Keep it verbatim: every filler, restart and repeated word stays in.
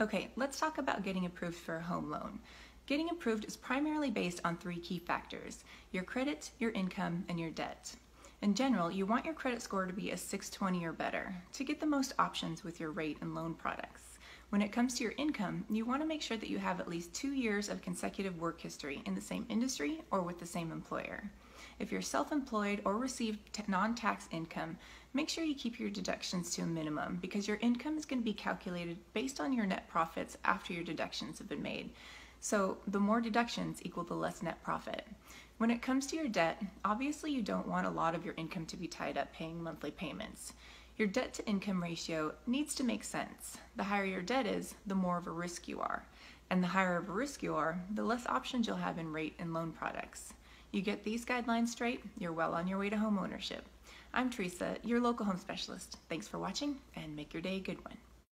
Okay, let's talk about getting approved for a home loan. Getting approved is primarily based on three key factors: your credit, your income, and your debt. In general, you want your credit score to be a six twenty or better to get the most options with your rate and loan products. When it comes to your income, you want to make sure that you have at least two years of consecutive work history in the same industry or with the same employer. If you're self-employed or receive non-tax income, make sure you keep your deductions to a minimum because your income is going to be calculated based on your net profits after your deductions have been made. So the more deductions equal the less net profit. When it comes to your debt, obviously you don't want a lot of your income to be tied up paying monthly payments. Your debt to income ratio needs to make sense. The higher your debt is, the more of a risk you are. And the higher of a risk you are, the less options you'll have in rate and loan products. You get these guidelines straight, you're well on your way to home ownership. I'm Teresa, your local home specialist. Thanks for watching, and make your day a good one.